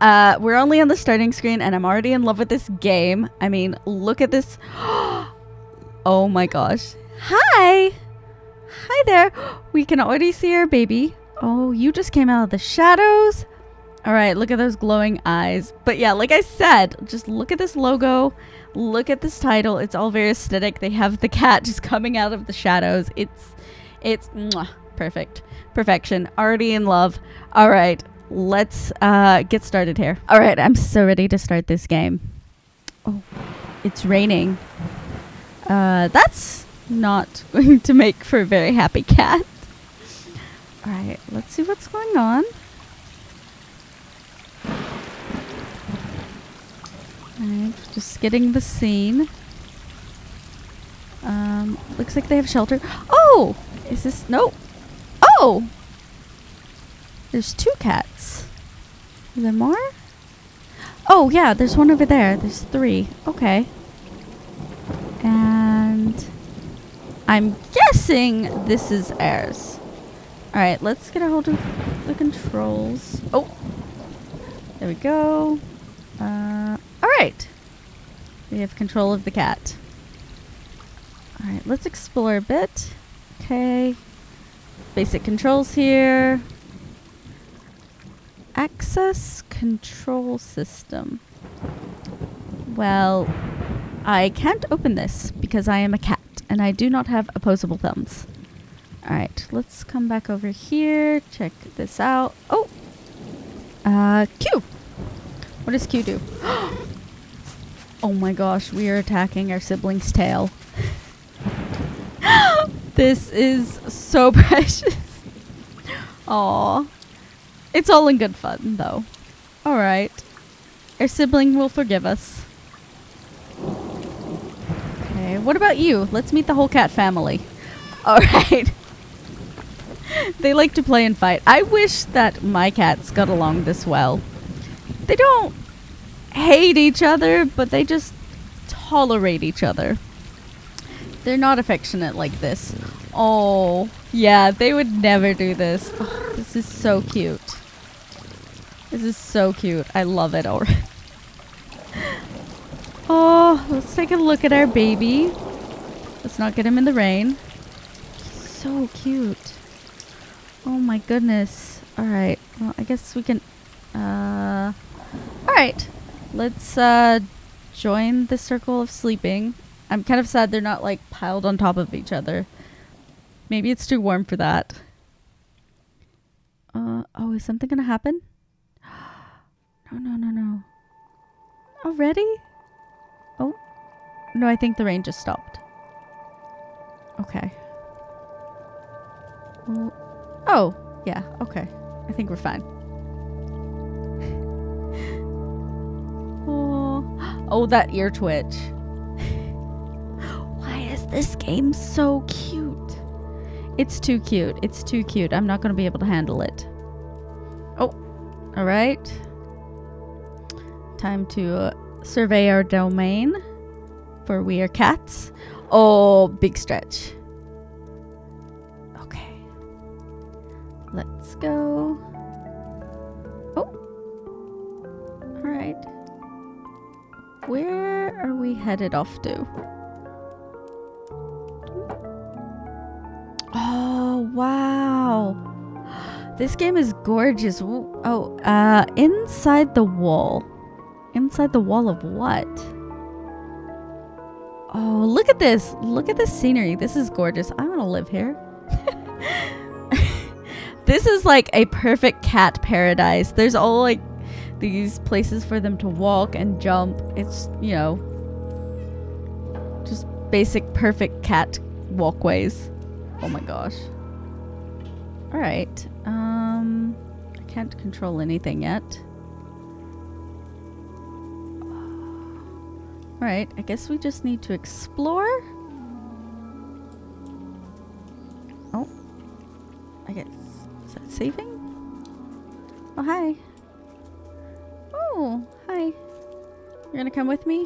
We're only on the starting screen and I'm already in love with this game. I mean, look at this. Oh my gosh. Hi. Hi there. We can already see our baby. Oh, you just came out of the shadows. All right, look at those glowing eyes. But yeah, like I said, just look at this logo. Look at this title. It's all very aesthetic. They have the cat just coming out of the shadows. It's mwah, perfect. Perfection. Already in love. All right, let's get started here. All right, I'm so ready to start this game. Oh, it's raining. That's not going to make for a very happy cat. All right, let's see what's going on. All right, just getting the scene. Looks like they have shelter. Oh, is this, no. Oh, there's two cats. Is there more? Oh yeah, there's one over there. There's three, okay. And I'm guessing this is ours. All right, let's get a hold of the controls. Oh, there we go. All right, we have control of the cat. All right, let's explore a bit. Okay, basic controls here. Access control system. Well, I can't open this because I am a cat and I do not have opposable thumbs. Alright, let's come back over here, check this out. Oh! Q! What does Q do? Oh my gosh, we are attacking our sibling's tail. This is so precious. Aww. It's all in good fun, though. Alright. Our sibling will forgive us. Okay, what about you? Let's meet the whole cat family. Alright. They like to play and fight. I wish that my cats got along this well. They don't hate each other, but they just tolerate each other. They're not affectionate like this. Oh, yeah, they would never do this. Oh, this is so cute. This is so cute. I love it already. Oh, let's take a look at our baby. Let's not get him in the rain. So cute. Oh my goodness. Alright, well, I guess we can... Alright, let's join the circle of sleeping. I'm kind of sad they're not like piled on top of each other. Maybe it's too warm for that. Oh, is something gonna happen? No, no, no, no. Already? Oh, no, I think the rain just stopped. Okay. Oh, yeah, okay. I think we're fine. Oh. Oh, that ear twitch. Why is this game so cute? It's too cute. It's too cute. I'm not going to be able to handle it. Oh, all right. Time to survey our domain, for we are cats. Oh, big stretch. Let's go. Oh. All right. Where are we headed off to? Oh, wow. This game is gorgeous. Oh, inside the wall. Inside the wall of what? Oh, look at this. Look at this scenery. This is gorgeous. I want to live here. This is like a perfect cat paradise. There's all like these places for them to walk and jump. It's, you know, just basic perfect cat walkways. Oh my gosh. All right. I can't control anything yet. All right. I guess we just need to explore. Oh, I guess. Saving? Oh, hi. Oh, hi. You're gonna come with me?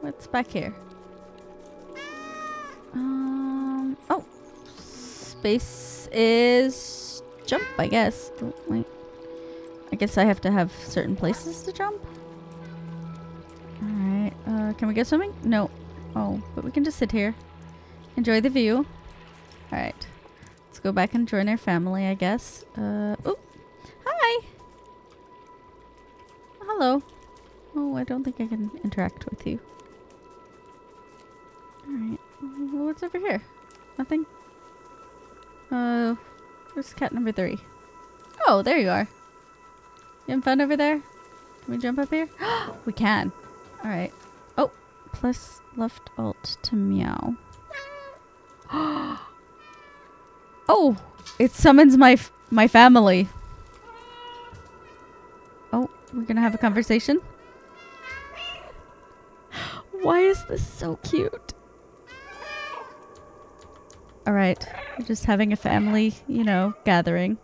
What's back here? Oh. Space is jump, I guess. Oh, wait. I guess I have to have certain places to jump. Alright, can we get swimming? No. Oh, but we can just sit here. Enjoy the view. Alright. Let's go back and join our family, I guess. Oh! Hi! Hello. Oh, I don't think I can interact with you. Alright. What's over here? Nothing? Where's cat number 3? Oh, there you are. You having fun over there? Can we jump up here? We can. Alright. Oh, plus left alt to meow. Oh, it summons my family. Oh, we're gonna have a conversation. Why is this so cute? Alright, we're just having a family, you know, gathering.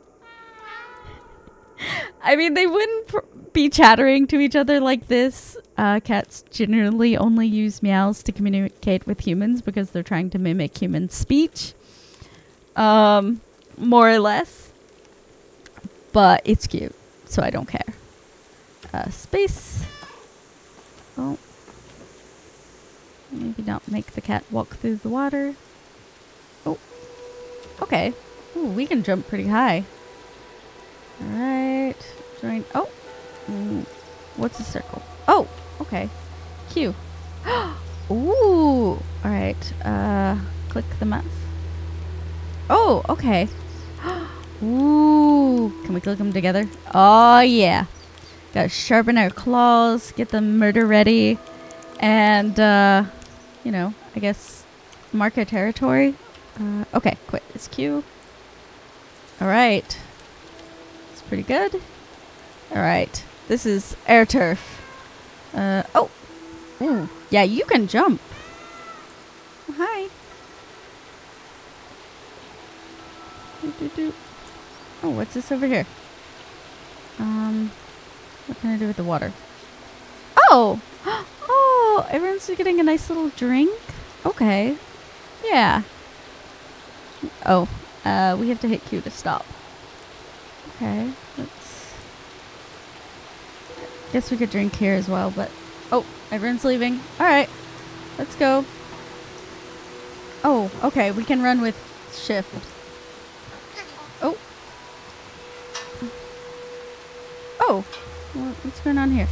I mean, they wouldn't be chattering to each other like this. Cats generally only use meows to communicate with humans because they're trying to mimic human speech. More or less. But it's cute, so I don't care. Space. Oh. Maybe not make the cat walk through the water. Oh. Okay. Ooh, we can jump pretty high. Alright. Join. Oh. Mm. What's a circle? Oh. Okay. Q. Ooh. Alright. Click the map. Oh. Okay. Ooh. Can we click them together? Oh, yeah. Gotta sharpen our claws. Get the murder ready. And, you know, I guess mark our territory. Okay. Quit. It's Q. Alright. Pretty good. Alright. This is air turf. Oh! Ooh. Yeah, you can jump. Oh, hi. Doo, doo, doo. Oh, what's this over here? What can I do with the water? Oh! Oh! Everyone's getting a nice little drink? Okay. Yeah. Oh. We have to hit Q to stop. Okay, let's... Guess we could drink here as well, but... Oh, everyone's leaving. Alright, let's go. Oh, okay, we can run with shift. Oh. Oh, what's going on here?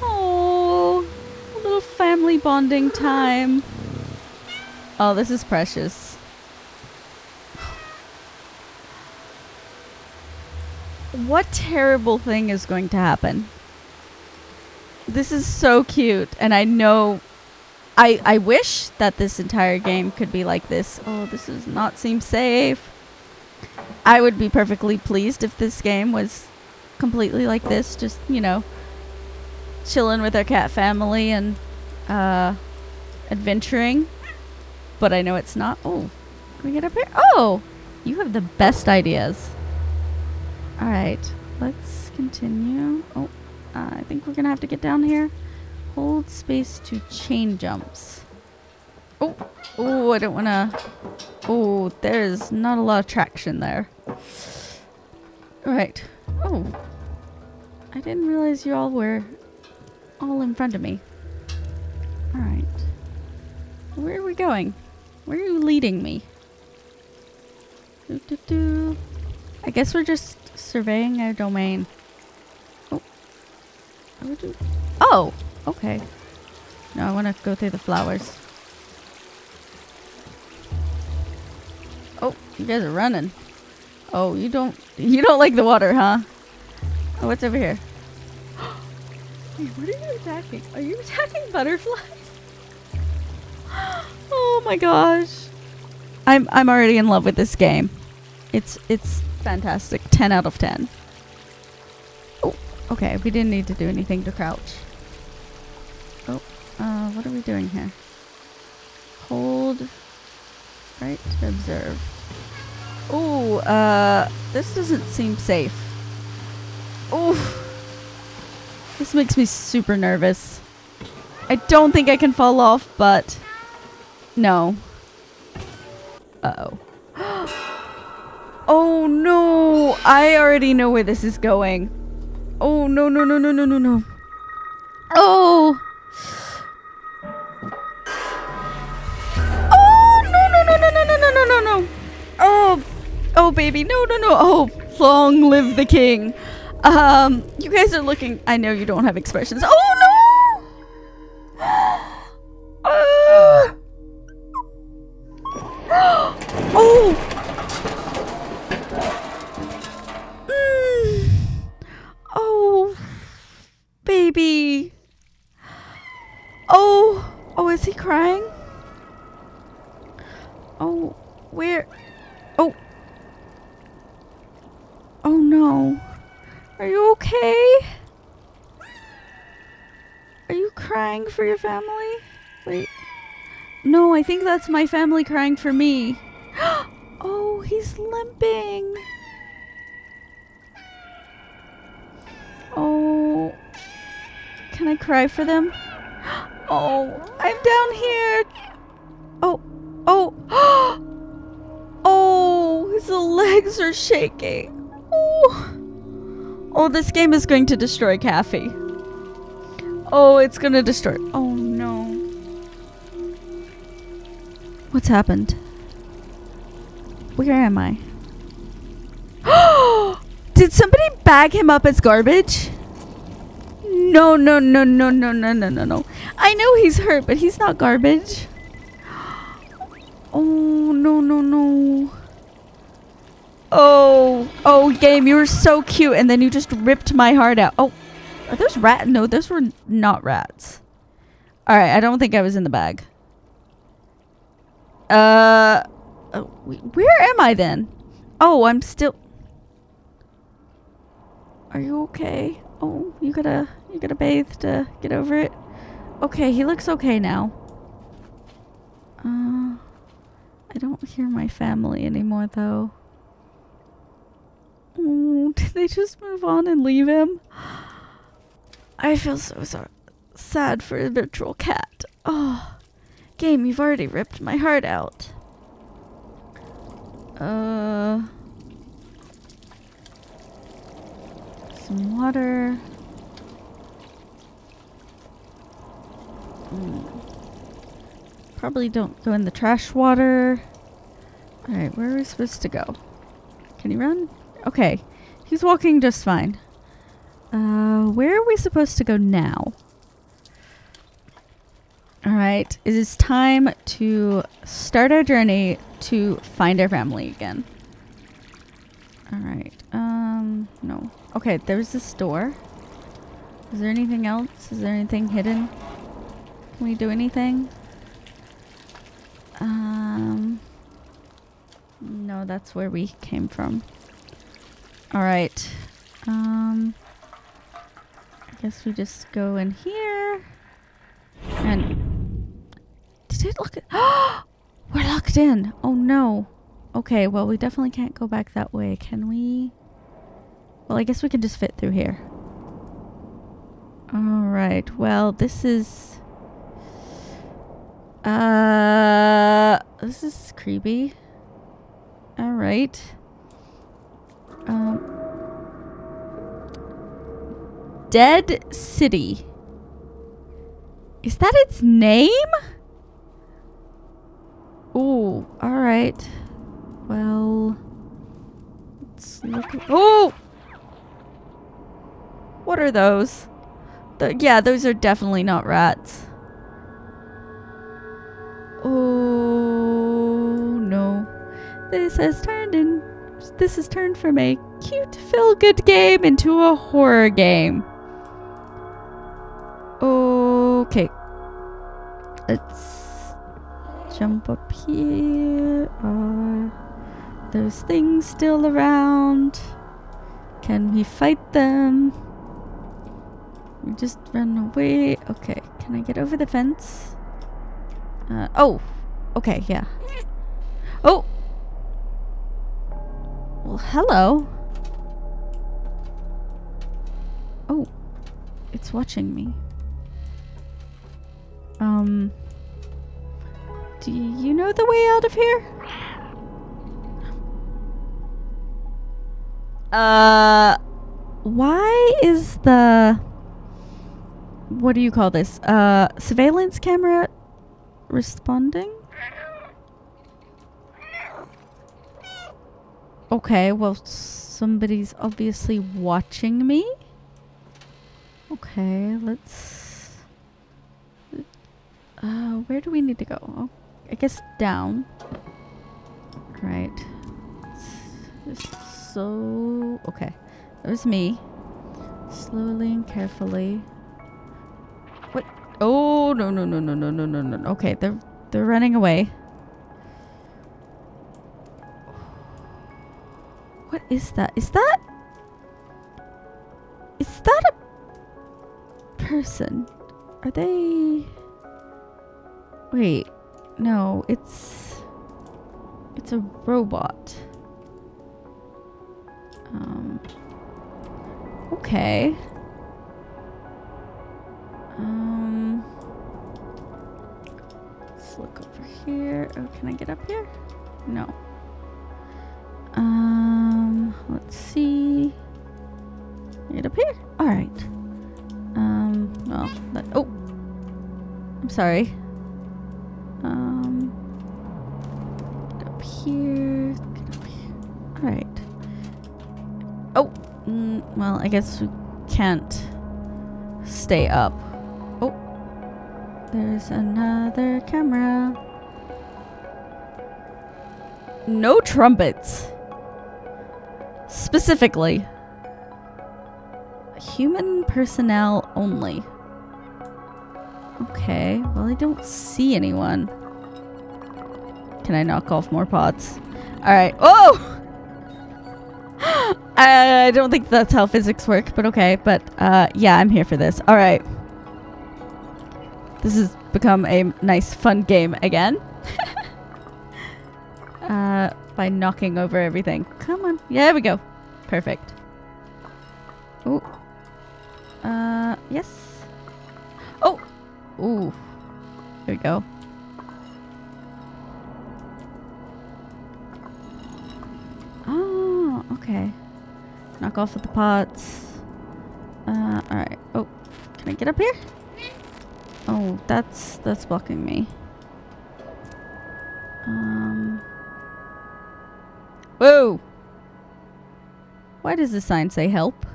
Oh, a little family bonding time. Oh, this is precious. What terrible thing is going to happen? This is so cute, and I know I wish that this entire game could be like this. Oh, this does not seem safe. I would be perfectly pleased if this game was completely like this, just, you know, chilling with our cat family and adventuring. But I know it's not. Oh, can we get up here? Oh, you have the best ideas. Alright, let's continue. Oh, I think we're gonna have to get down here. Hold space to chain jumps. Oh, oh, I don't wanna... Oh, there's not a lot of traction there. Alright. Oh. I didn't realize you all were all in front of me. Alright. Where are we going? Where are you leading me? Doo, doo, doo. I guess we're just surveying our domain. Oh. Oh! Okay. No, I want to go through the flowers. Oh, you guys are running. Oh, you don't like the water, huh? Oh, what's over here? Wait, what are you attacking? Are you attacking butterflies? Oh my gosh. I'm already in love with this game. It's fantastic. 10 out of 10. Oh, okay. We didn't need to do anything to crouch. Oh, what are we doing here? Hold right to observe. Oh, this doesn't seem safe. Oh, this makes me super nervous. I don't think I can fall off, but no. Uh-oh. Oh no! I already know where this is going. Oh, no, no, no, no, no, no, no. Oh! Oh, no, no, no, no, no, no, no, no, no, no. Oh, oh, baby. No, no, no. Oh, long live the king. You guys are looking. I know you don't have expressions. Oh, no! Oh! Baby. Oh. Oh, is he crying? Oh, where? Oh. Oh, no. Are you okay? Are you crying for your family? Wait. No, I think that's my family crying for me. Oh, he's limping. Oh. Can I cry for them? Oh, I'm down here. Oh, oh, oh, his legs are shaking. Oh, oh, this game is going to destroy Caffy. Oh, it's going to destroy. Oh, no. What's happened? Where am I? Did somebody bag him up as garbage? No, no, no, no, no, no, no, no, no. I know he's hurt, but he's not garbage. Oh, no, no, no. Oh, oh, game, you were so cute, and then you just ripped my heart out. Oh, are those rats? No, those were not rats. All right, I don't think I was in the bag. Where am I then? Oh, I'm still... Are you okay? Oh, you gotta bathe to get over it. Okay, he looks okay now. I don't hear my family anymore, though. Oh, did they just move on and leave him? I feel so sad for a virtual cat. Oh, game, you've already ripped my heart out. Some water. Probably don't go in the trash water. Alright, where are we supposed to go? Can he run? Okay. He's walking just fine. Where are we supposed to go now? Alright, it is time to start our journey to find our family again. Alright, no. Okay, there's this door. Is there anything else? Is there anything hidden? Can we do anything? No, that's where we came from. Alright. I guess we just go in here. And... Did it lock it? We're locked in! Oh no! Okay, well, we definitely can't go back that way. Can we? Well, I guess we can just fit through here. Alright, well, this is creepy. Alright. Dead City. Is that its name? Ooh, alright. Well, let's look. Oh! What are those? Yeah, those are definitely not rats. Oh, no. This has turned from a cute feel-good game into a horror game. Okay. Let's jump up here. Those things still around. Can we fight them? We just run away. Okay, can I get over the fence? Oh, okay, yeah. Oh! Well, hello. Oh, it's watching me. Do you know the way out of here? Why is the... what do you call this? Surveillance camera responding? Okay, well, somebody's obviously watching me. Okay, let's... where do we need to go? Oh, I guess down. Right. So... okay. There's me. Slowly and carefully. What? Oh, no, no, no, no, no, no, no, no. Okay, they're running away. What is that? Is that... is that a person? Are they... wait. No, it's... it's a robot. Okay. Let's look over here. Oh, can I get up here? No. Let's see. Get up here. All right. Well, that, oh, I'm sorry. Get up here. Get up here. All right. Oh, well, I guess we can't stay up. Oh, there's another camera. No trumpets. Specifically. Human personnel only. Okay, well, I don't see anyone. Can I knock off more pots? Alright. Oh! I don't think that's how physics work, but okay. But, yeah, I'm here for this. Alright. This has become a nice, fun game again. By knocking over everything. Come on. Yeah, there we go. Perfect. Oh. Yes. Oh! Ooh. There we go. Oh, okay. Knock off with the pots. Alright. Oh. Can I get up here? Oh, that's blocking me. Whoa! Why does the sign say help?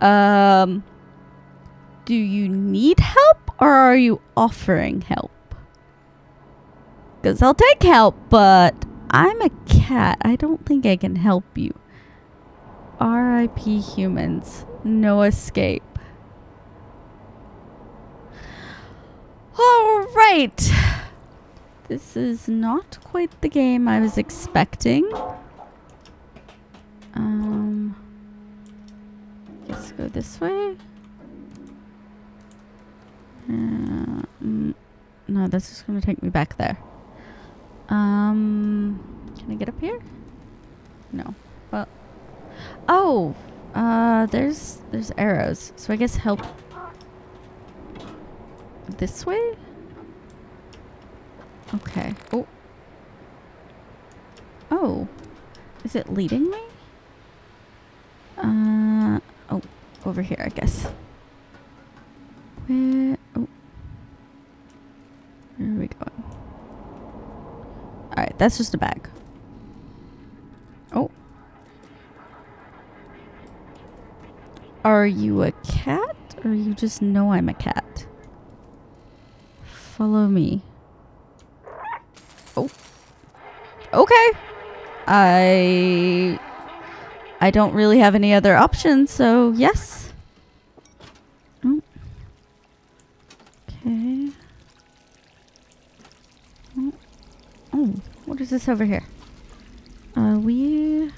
Do you need help or are you offering help? Because I'll take help, but I'm a cat. I don't think I can help you. R.I.P. humans. No escape. Alright! This is not quite the game I was expecting. Let's go this way. No, that's just gonna take me back there. Can I get up here? No. Well. Oh. There's arrows. So I guess help. This way. Okay. Oh. Oh. Is it leading me? Oh. Over here, I guess. Where? Oh. Where are we going? Alright, that's just a bag. Oh. Are you a cat? Or you just know I'm a cat? Follow me. Oh. Okay. I don't really have any other options, so yes. Oh. Okay. Oh. Oh, what is this over here? Are we...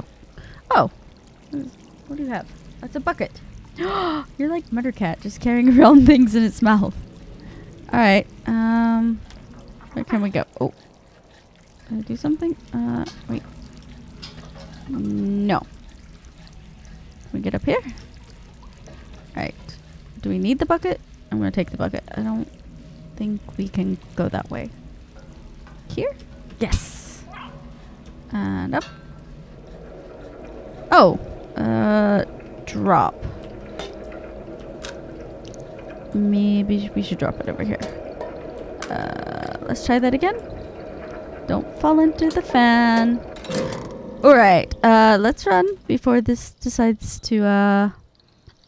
oh. Oh. What do you have? That's a bucket. You're like Murder Cat, just carrying around things in its mouth. Alright, where can we go? Oh. Can I do something? Wait. No. Can we get up here? Alright. Do we need the bucket? I'm gonna take the bucket. I don't think we can go that way. Here? Yes! And up. Oh! Drop. Maybe we should drop it over here. Let's try that again. Don't fall into the fan. Alright, let's run before this decides to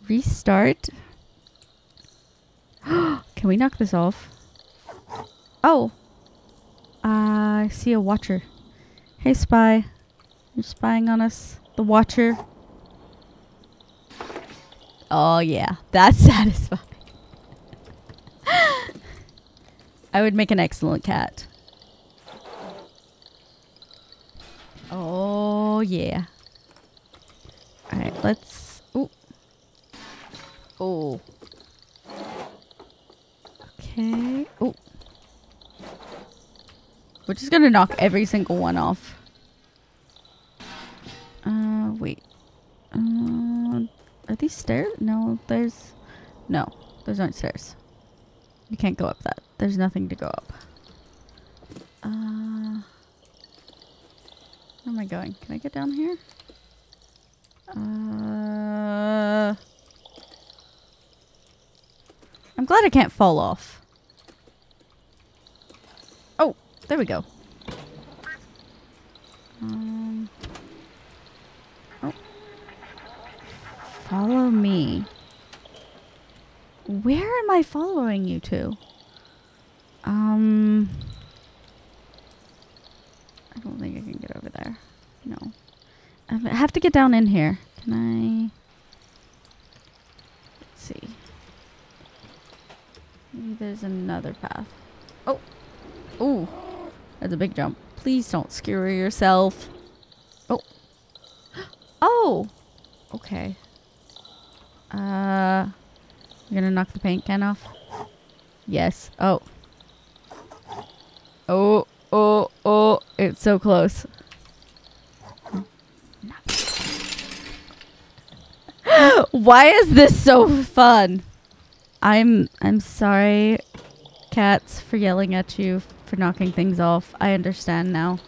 restart. Can we knock this off? Oh! I see a watcher. Hey, spy. You're spying on us. The watcher. Oh, yeah. That's satisfying. I would make an excellent cat. Oh, yeah. Alright, let's... Ooh. Oh. Okay. Oh. We're just gonna knock every single one off. Wait. Are these stairs? No, there's... No, those aren't stairs. You can't go up that. There's nothing to go up. Where am I going? Can I get down here? I'm glad I can't fall off. Oh, there we go. Oh. Follow me. Where am I following you to? I don't think I can get over there. No. I have to get down in here. Can I... Let's see. Maybe there's another path. Oh! Ooh! That's a big jump. Please don't skewer yourself. Oh! Oh! Okay. You're gonna knock the paint can off? Yes. Oh. Oh. Oh, oh, it's so close. Why is this so fun? I'm sorry, cats, for yelling at you for knocking things off. I understand now.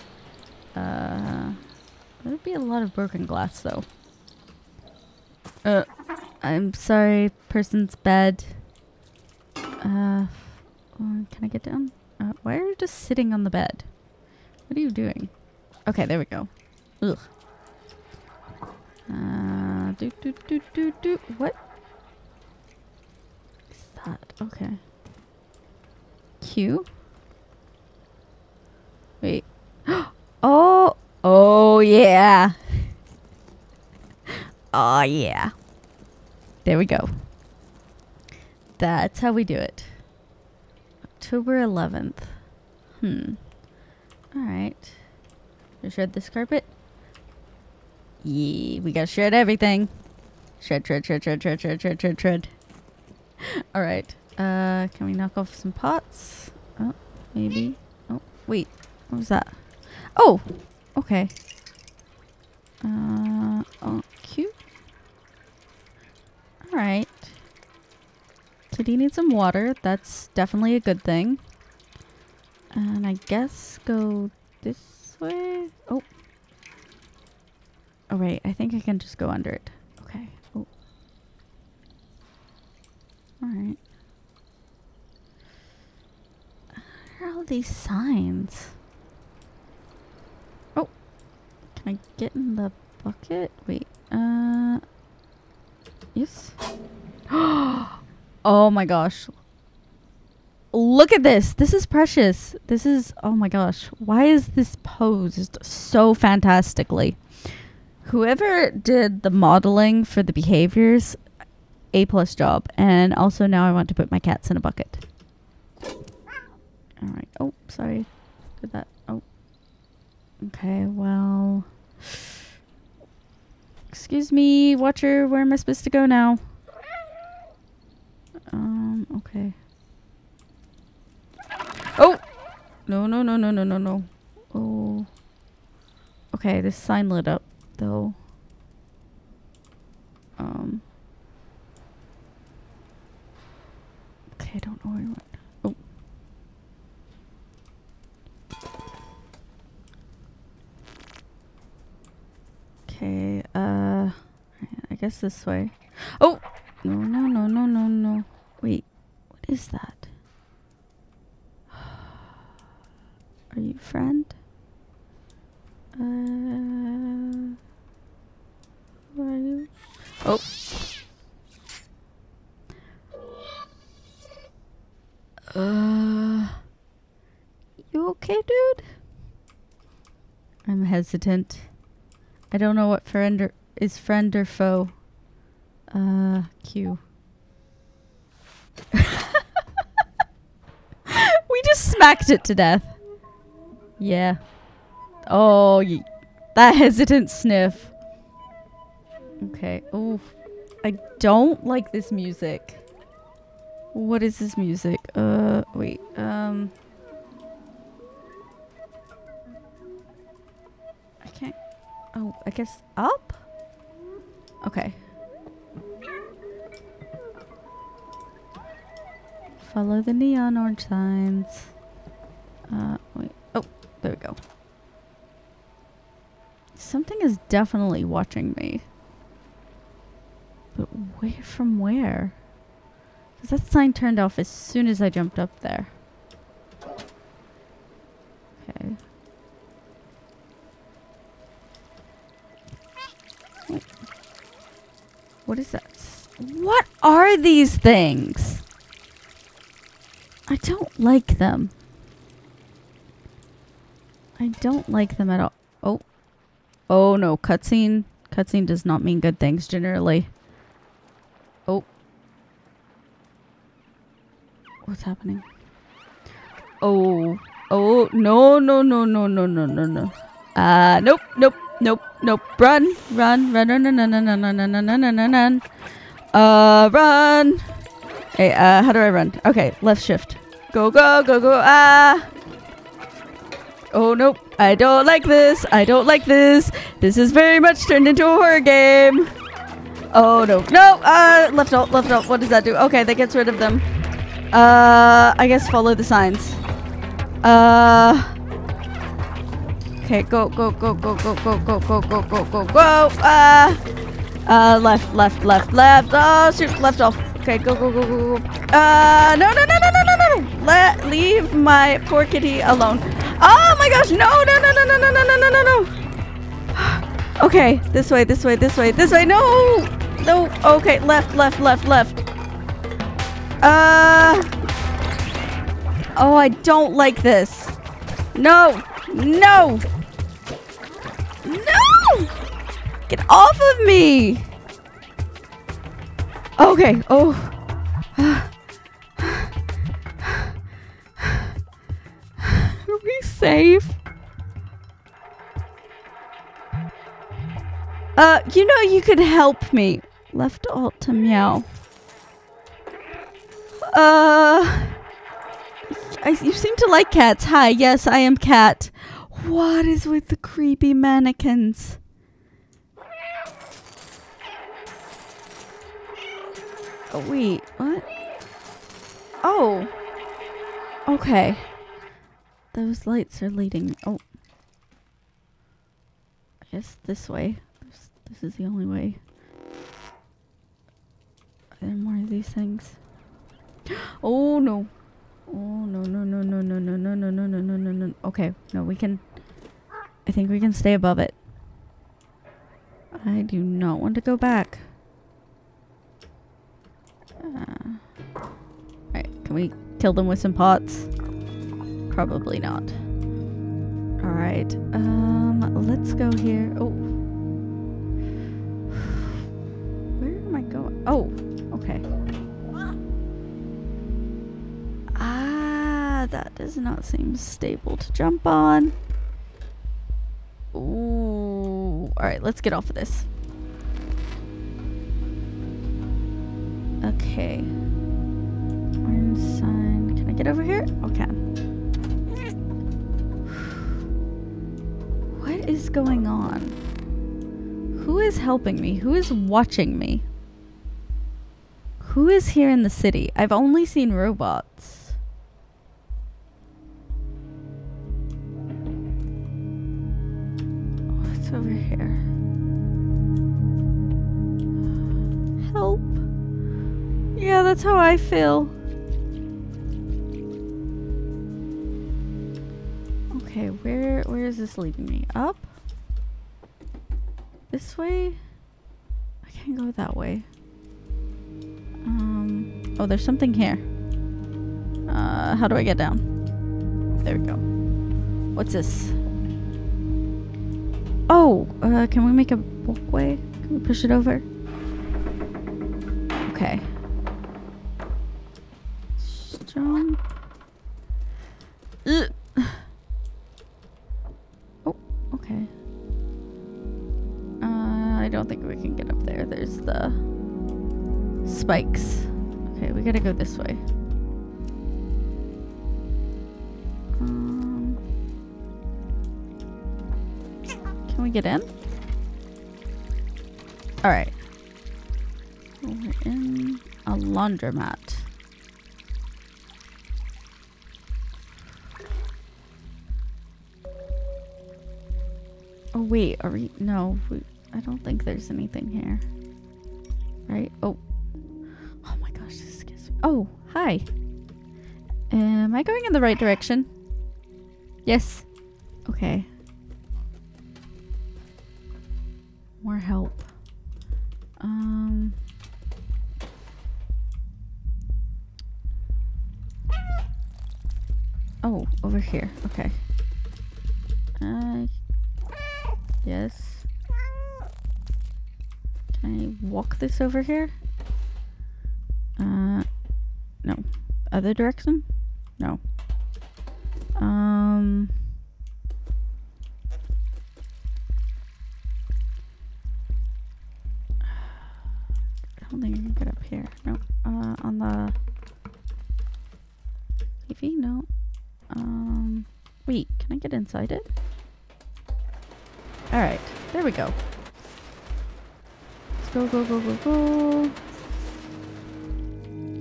There'd be a lot of broken glass though. I'm sorry, person's bed. Can I get down? Why are you just sitting on the bed? What are you doing? Okay, there we go. Ugh. What? Is that? Okay. Q? Wait. Oh! Oh, yeah! Oh, yeah. There we go. That's how we do it. October 11th. Alright. Shred this carpet. Yeah, we gotta shred everything. Shred. Alright. Can we knock off some pots? Oh, maybe. Oh, wait. What was that? Oh! Okay. Oh, cute. Alright. Kitty needs some water. That's definitely a good thing. And I guess go this way. Oh. Oh, wait. I think I can just go under it. Okay. Oh. Alright. Where are all these signs? Oh. Can I get in the bucket? Wait. Yes. Oh. Oh my gosh. Look at this. This is precious. This is... Oh my gosh. Why is this posed so fantastically? Whoever did the modeling for the behaviors, A+ job. And also now I want to put my cats in a bucket. Alright. Oh, sorry. Did that. Oh. Okay, well... Excuse me, watcher. Where am I supposed to go now? Okay. Oh! No. Oh. Okay, this sign lit up, though. Okay, I don't know where I went. Oh. Okay, guess this way. Oh! No, no, no, no, no, no. Wait. What is that? Are you friend? Who are you? Oh! You okay, dude? I'm hesitant. I don't know what friend or is friend or foe. Q. We just smacked it to death. Yeah. Oh, that hesitant sniff. Okay. Oh, I don't like this music. What is this music? Wait. I can't. Oh, I guess up? Okay. Follow the neon orange signs. Wait. Oh, there we go. Something is definitely watching me. But where from where? Because that sign turned off as soon as I jumped up there. Okay. What is that? What are these things? I don't like them. I don't like them at all. Oh. Oh no, cutscene. Cutscene does not mean good things generally. Oh. What's happening? Oh. Oh, no, no, no, no, no, no, no, no. Nope, nope. Nope, nope. Run, run, run, run, run, run, run, run, run, run, run, run, run. Run. Hey, how do I run? Okay, left shift. Go, go, go, go. Ah. Oh, nope. I don't like this. I don't like this. This is very much turned into a horror game. Oh, no. No. Left alt, left alt. What does that do? Okay, that gets rid of them. I guess follow the signs. Okay, go, go, go, go, go, go, go, go, go, go, go, go. Left, left, left, left. Oh, shoot, left off. Okay, go, go, go, go, go. No, no, no, no, no, no, no. Leave my poor kitty alone. Oh my gosh, no, no, no, no, no, no, no, no, no, no. Okay, this way, this way, this way, this way. No, no. Okay, left, left, left, left. Oh, I don't like this. No. No! No! Get off of me! Okay, oh. Are we safe? You know you could help me. Left alt to meow. You seem to like cats. Hi, yes, I am cat. What is with the creepy mannequins? Oh, wait, what? Oh. Okay. Those lights are leading me. Oh. I guess this way. This is the only way. Are there more of these things? Oh, no. Oh, no, no, no, no, no, no, no, no, no, no, no, no, no. Okay, no, we can... I think we can stay above it. I do not want to go back. Alright, can we kill them with some pots? Probably not. Alright, let's go here. Oh. Where am I going? Oh, okay. That does not seem stable to jump on. Ooh. Alright, let's get off of this. Okay. Orange sign. Can I get over here? Okay. What is going on? Who is helping me? Who is watching me? Who is here in the city? I've only seen robots. Over here. That's how I feel. Okay, where is this leading me? Up? This way? I can't go that way. Oh, there's something here. How do I get down? There we go. What's this? Oh, can we make a walkway? Can we push it over? Okay. Strong. Ugh. Oh, okay. I don't think we can get up there. There's the spikes. Okay, we gotta go this way. Can we get in? Alright. We're in a laundromat. Oh wait, are we? No, I don't think there's anything here. Right? Oh. Oh my gosh, this gives me. Oh, hi. Am I going in the right direction? Yes. Okay. More help. Oh, over here. Okay. Yes. Can I walk this over here? No. Other direction? No. I don't think I can get up here. No. On the TV? No. Wait, can I get inside it? Alright, there we go. Let's go, go, go, go, go.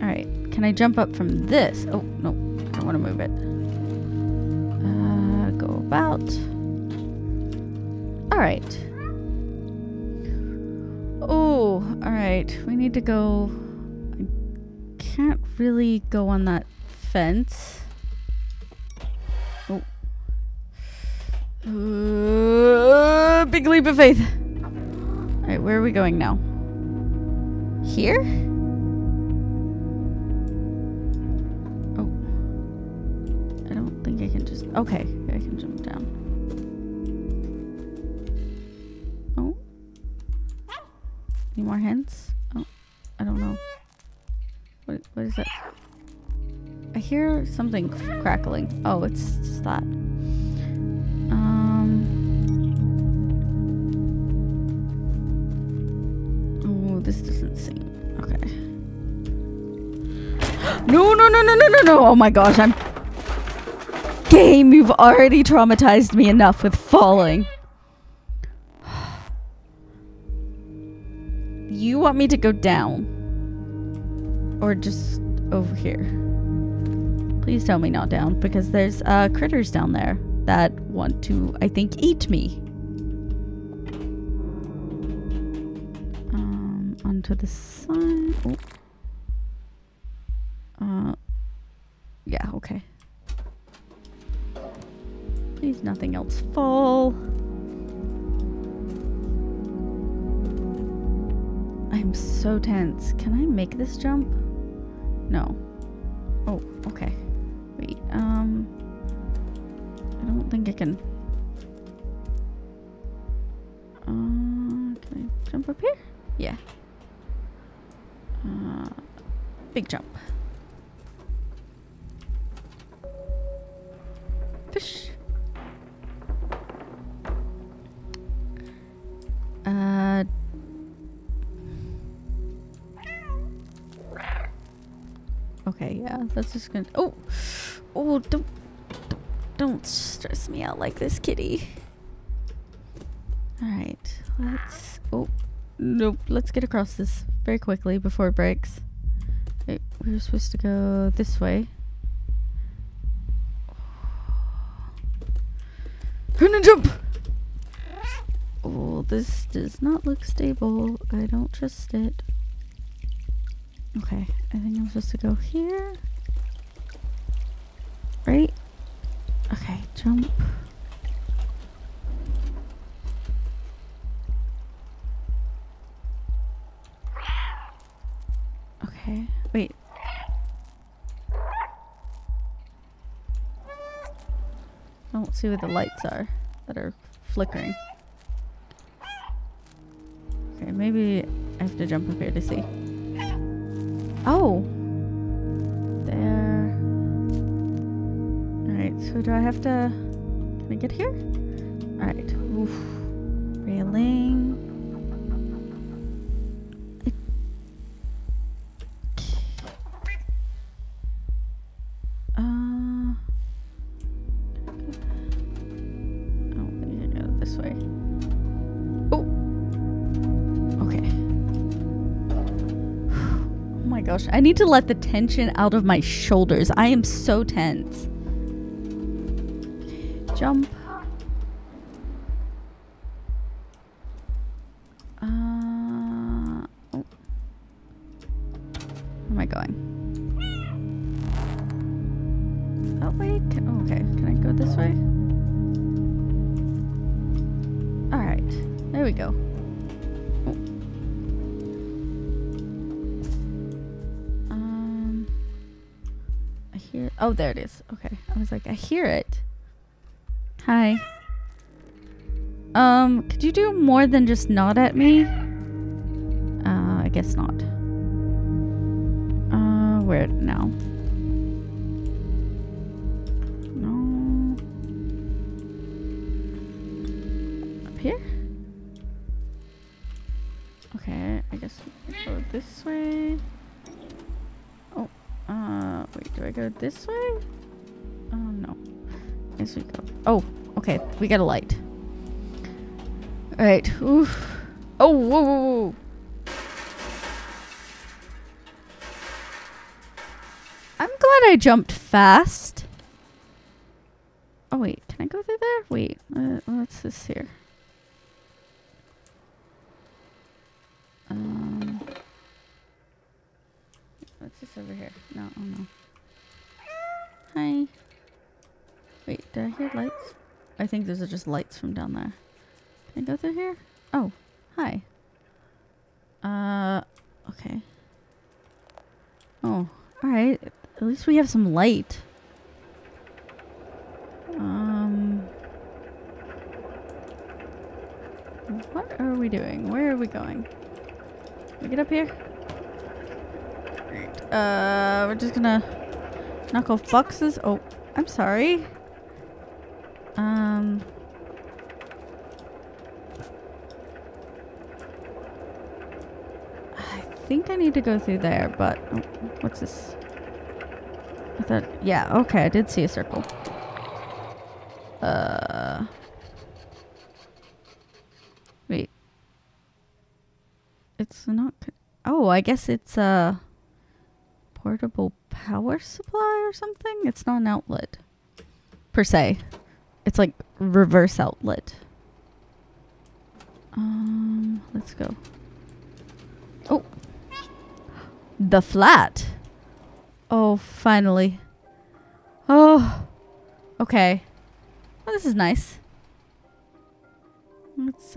Alright, can I jump up from this? Oh, no, I don't want to move it. Go about. Alright. Oh, alright, we need to go. I can't really go on that fence. Big leap of faith. Alright, where are we going now? Here? Oh. I don't think I can just... Okay, I can jump down. Oh. Any more hints? Oh, I don't know. What is that? I hear something crackling. Oh, it's just that. This doesn't seem okay. No, no, no, no, no, no, no! Oh my gosh, I'm. Game, you've already traumatized me enough with falling. You want me to go down, or just over here? Please tell me not down, because there's critters down there that want to, I think, eat me. Onto the side. Oh. Yeah, okay. Please, nothing else fall. I'm so tense. Can I make this jump? No. Oh, okay. Wait, I don't think I can. Can I jump up here? Yeah. Big jump. Fish. Okay, yeah, that's just gonna. Oh, oh, don't stress me out like this, kitty. All right, let's. Oh. Nope, let's get across this very quickly before it breaks. Wait, we were supposed to go this way. Turn and jump! Oh, this does not look stable. I don't trust it. Okay, I think I'm supposed to go here. Right? Okay, jump. Okay, wait. I won't see where the lights are that are flickering. Okay, maybe I have to jump up here to see. Oh! There. Alright, so do I have to... Can I get here? Alright. Oof. Railing. I need to let the tension out of my shoulders. I am so tense. Jump. Oh. Where am I going? That way? Okay, can I go this way? Alright, there we go. Oh, there it is. Okay. I was like, I hear it. Hi. Could you do more than just nod at me? I guess not. Where now? No. Up here? Okay, I guess we can go this way. Wait, do I go this way? Oh, no. I guess we go. Oh, okay. We got a light. Alright. Oof. Oh, whoa, whoa, whoa. I'm glad I jumped fast. Oh, wait. Can I go through there? Wait. What's this here? What's this over here? No, oh no. Hi. Wait, did I hear lights? I think those are just lights from down there. Can I go through here? Oh, hi. Okay. Oh, alright. At least we have some light. What are we doing? Where are we going? Can we get up here? Alright, we're just gonna... knock off boxes. Oh, I'm sorry. I think I need to go through there, but oh, what's this? I thought, yeah, okay, I did see a circle. Wait. It's not. Oh, I guess it's portable power supply or something? It's not an outlet per se. It's like reverse outlet. Let's go. Oh, the flat. Oh, finally. Oh, okay. Well, this is nice. Let's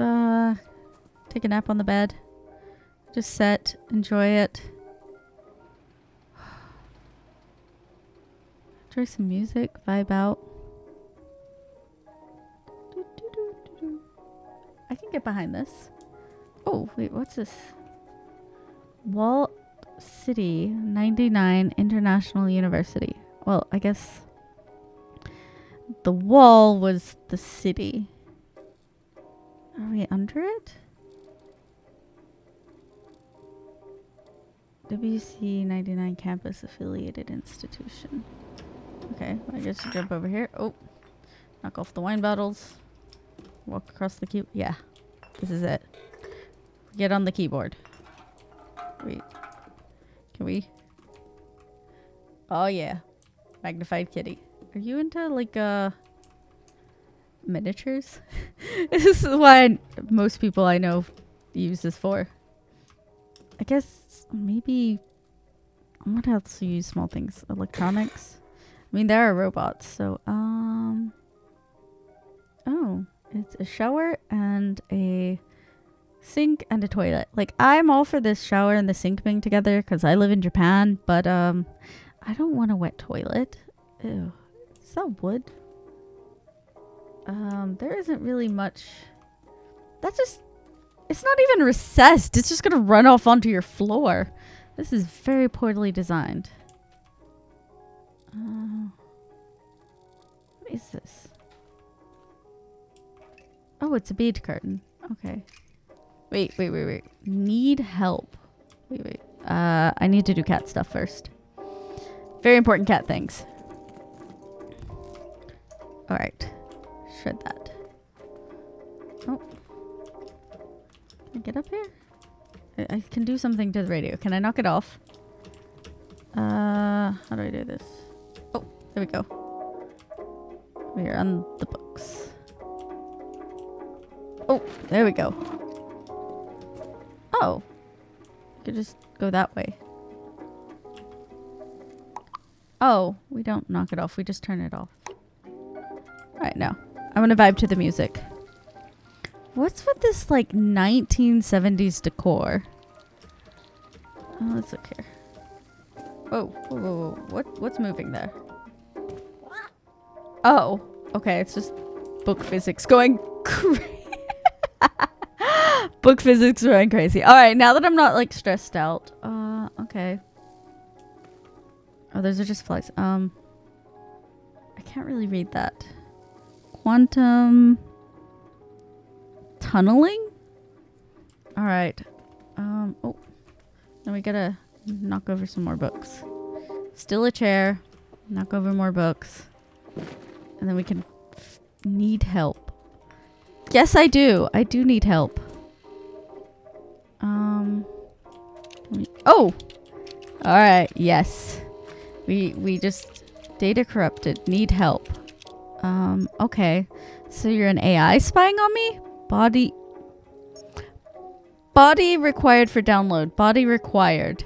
take a nap on the bed. Just sit, enjoy it. Enjoy some music, vibe out. Do, do, do, do, do. I can get behind this. Oh, wait, what's this? Walt City 99 International University. Well, I guess the wall was the city. Are we under it? WC99 Campus Affiliated Institution. Okay, I guess you jump over here. Oh, knock off the wine bottles. Walk across the keyboard. Yeah, this is it. Get on the keyboard. Wait, can we? Oh yeah, magnified kitty. Are you into like miniatures? This is why most people I know use this for. I guess maybe gonna have to use small things. Electronics. I mean, there are robots, so oh, it's a shower and a sink and a toilet. Like, I'm all for this shower and the sink being together because I live in Japan, but I don't want a wet toilet. Ew. Is that wood? There isn't really much. That's just, it's not even recessed. It's just gonna run off onto your floor. This is very poorly designed. What is this? Oh, it's a bead curtain. Okay. Wait. Need help. Wait. I need to do cat stuff first. Very important cat things. Alright. Shred that. Oh. Can I get up here? I can do something to the radio. Can I knock it off? How do I do this? Oh, there we go. We are on the books. Oh, there we go. Oh. You could just go that way. Oh, we don't knock it off. We just turn it off. Alright, now. I'm gonna vibe to the music. What's with this, like, 1970s decor? Oh, let's look here. Whoa. What's moving there? Oh. Okay, it's just book physics going crazy. Book physics going crazy. Alright, now that I'm not, like, stressed out. Okay. Oh, those are just flies. I can't really read that. Quantum tunneling? Alright. Oh. Now we gotta knock over some more books. Still a chair. Knock over more books. And then we can need help. Yes, I do. I do need help. Oh! Alright, yes. We just... Data corrupted. Need help. Okay. So you're an AI spying on me? Body required for download. Body required.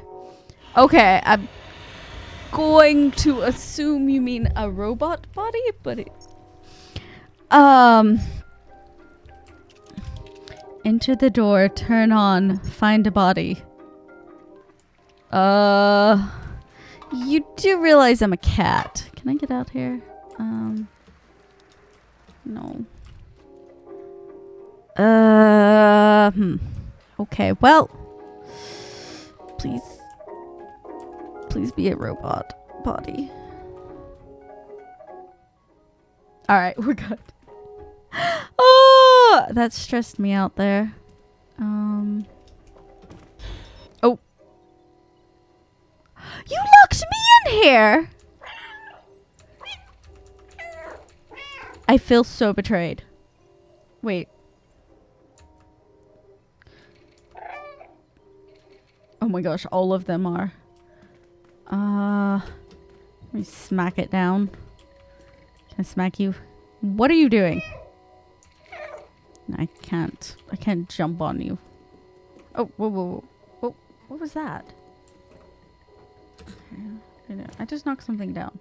Okay, I'm going to assume you mean a robot body, but it... Enter the door, turn on, find a body. You do realize I'm a cat. Can I get out here? No. Okay, well. Please be a robot body. Alright, we're good. Oh, that stressed me out there. Oh. You locked me in here! I feel so betrayed. Wait. Oh my gosh, all of them are. Let me smack it down. Can I smack you? What are you doing? I can't. I can't jump on you. Oh, whoa. What was that? I just knocked something down.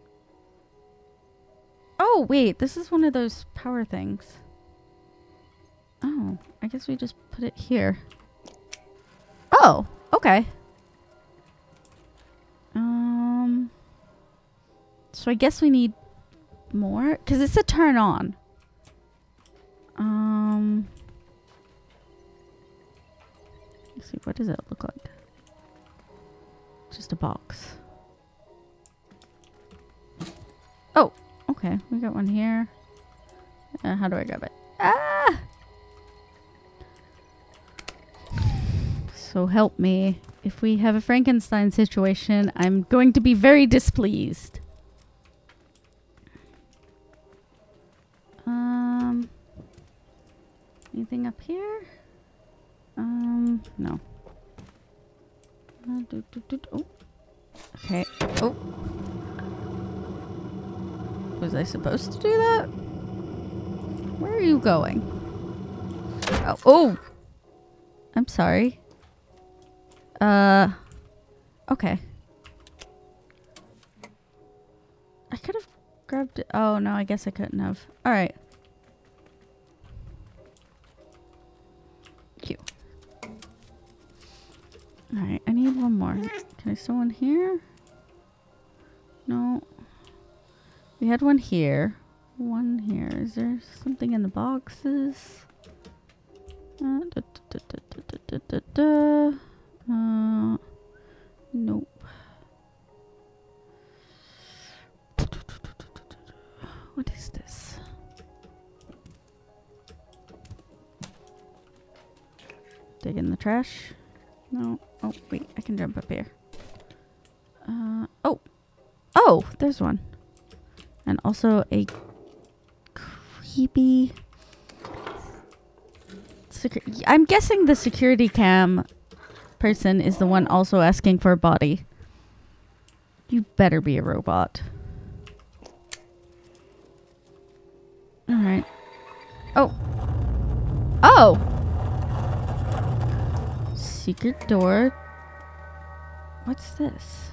Oh, wait. This is one of those power things. Oh, I guess we just put it here. Oh, okay. So I guess we need more? Because it's a turn on. Let's see, what does it look like? Just a box. Oh, okay. We got one here. How do I grab it? Ah! So help me. If we have a Frankenstein situation, I'm going to be very displeased. Anything up here? No. Oh. Okay. Oh. Was I supposed to do that? Where are you going? Oh. I'm sorry. Okay. could have grabbed it. Oh, no, I guess I couldn't have. All right. Thank you. All right, I need one more. Can I still one here? No. We had one here. One here. Is there something in the boxes? Nope. What is this? Dig in the trash? No. Oh, wait. I can jump up here. Oh! Oh! There's one. And also a creepy... I'm guessing the security cam person is the one also asking for a body. You better be a robot. Alright. Oh. Oh! Secret door. What's this?